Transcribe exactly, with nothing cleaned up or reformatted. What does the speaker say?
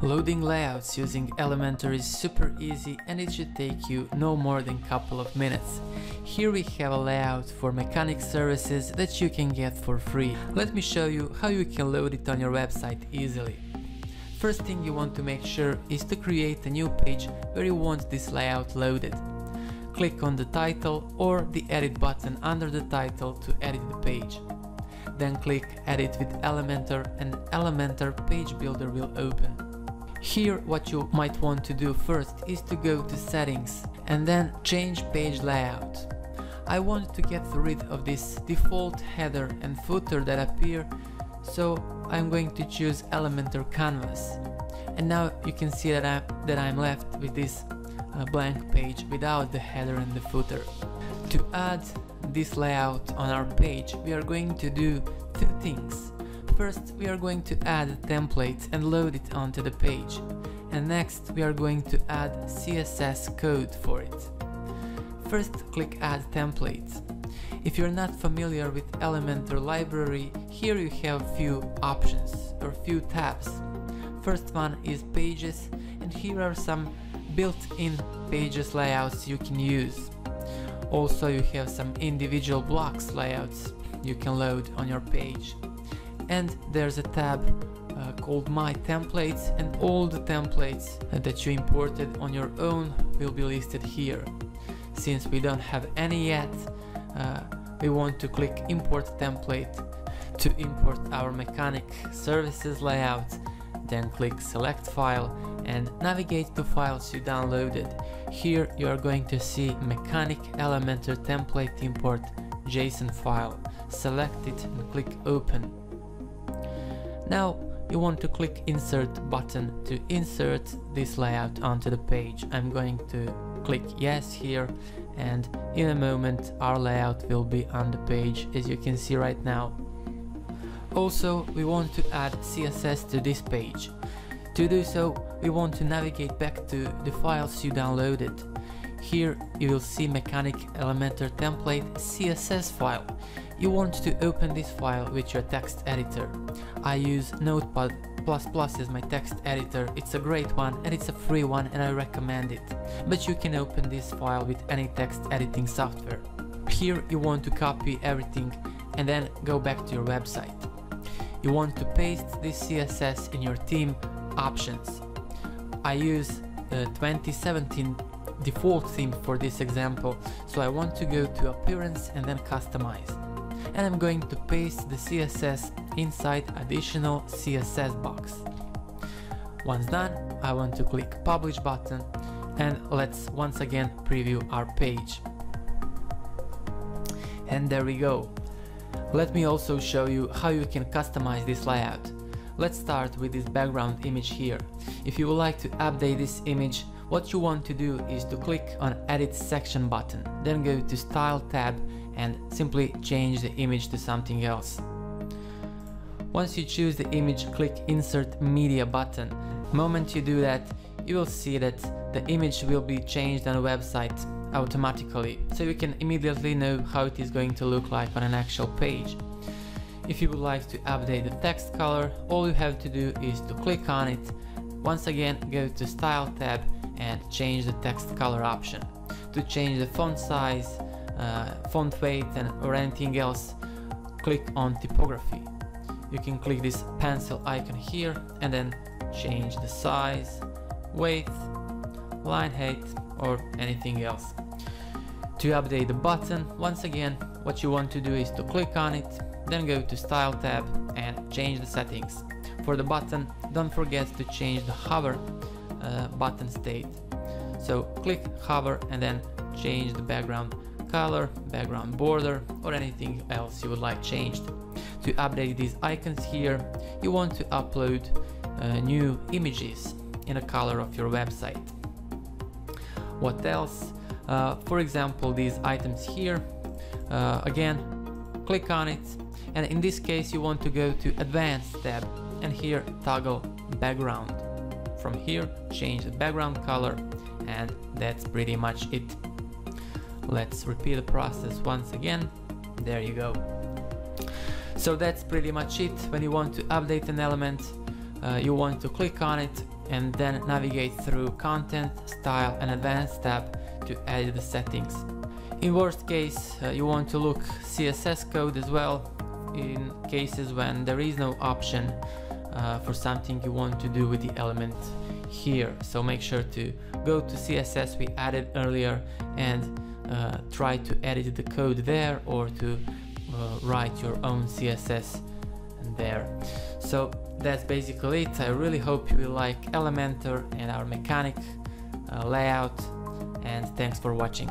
Loading layouts using Elementor is super easy and it should take you no more than couple of minutes. Here we have a layout for mechanic services that you can get for free. Let me show you how you can load it on your website easily. First thing you want to make sure is to create a new page where you want this layout loaded. Click on the title or the edit button under the title to edit the page. Then click Edit with Elementor and Elementor Page Builder will open. Here what you might want to do first is to go to Settings and then change page layout. I want to get rid of this default header and footer that appear, so I'm going to choose Elementor Canvas. And now you can see that I'm, that I'm left with this uh, blank page without the header and the footer. To add this layout on our page, we are going to do two things. First, we are going to add a template and load it onto the page, and next we are going to add C S S code for it. First, click Add Template. If you're not familiar with Elementor library, here you have few options or few tabs. First one is Pages, and here are some built-in pages layouts you can use. Also, you have some individual blocks layouts you can load on your page. And there's a tab uh, called My Templates, and all the templates that you imported on your own will be listed here. Since we don't have any yet, uh, we want to click Import Template to import our mechanic services layout, then click Select File and navigate to files you downloaded. Here you are going to see Mechanic Elementor Template Import JSON file. Select it and click Open. Now you want to click Insert button to insert this layout onto the page. I'm going to click Yes here, and in a moment our layout will be on the page, as you can see right now. Also, we want to add C S S to this page. To do so, we want to navigate back to the files you downloaded. Here you will see Mechanic Elementor Template C S S file. You want to open this file with your text editor. I use Notepad plus plus as my text editor. It's a great one and it's a free one and I recommend it. But you can open this file with any text editing software. Here you want to copy everything and then go back to your website. You want to paste this C S S in your theme options. I use the twenty seventeen default theme for this example, so I want to go to Appearance and then Customize, and I'm going to paste the C S S inside Additional C S S box. Once done, I want to click Publish button, and let's once again preview our page. And there we go. Let me also show you how you can customize this layout. Let's start with this background image here. If you would like to update this image, what you want to do is to click on Edit Section button, then go to Style tab and simply change the image to something else. Once you choose the image, click Insert Media button. The moment you do that, you will see that the image will be changed on a website automatically, so you can immediately know how it is going to look like on an actual page. If you would like to update the text color, all you have to do is to click on it. Once again, go to Style tab and change the text color option. To change the font size, uh, font weight, and or anything else, click on Typography. You can click this pencil icon here and then change the size, weight, line height, or anything else. To update the button, once again, what you want to do is to click on it, then go to Style tab and change the settings. For the button, don't forget to change the hover uh, button state. So click Hover and then change the background color, background border, or anything else you would like changed. To update these icons here, you want to upload uh, new images in a color of your website. What else? Uh, for example, these items here. Uh, again, click on it. And in this case you want to go to Advanced tab and here toggle background. From here change the background color, and that's pretty much it. Let's repeat the process once again. There you go. So that's pretty much it. When you want to update an element, uh, you want to click on it, and then navigate through Content, Style and Advanced tab to edit the settings. In worst case, uh, you want to look C S S code as well in cases when there is no option uh, for something you want to do with the element here. So make sure to go to C S S we added earlier and uh, try to edit the code there, or to uh, write your own C S S there. So that's basically it. I really hope you will like Elementor and our mechanic uh, layout, and thanks for watching.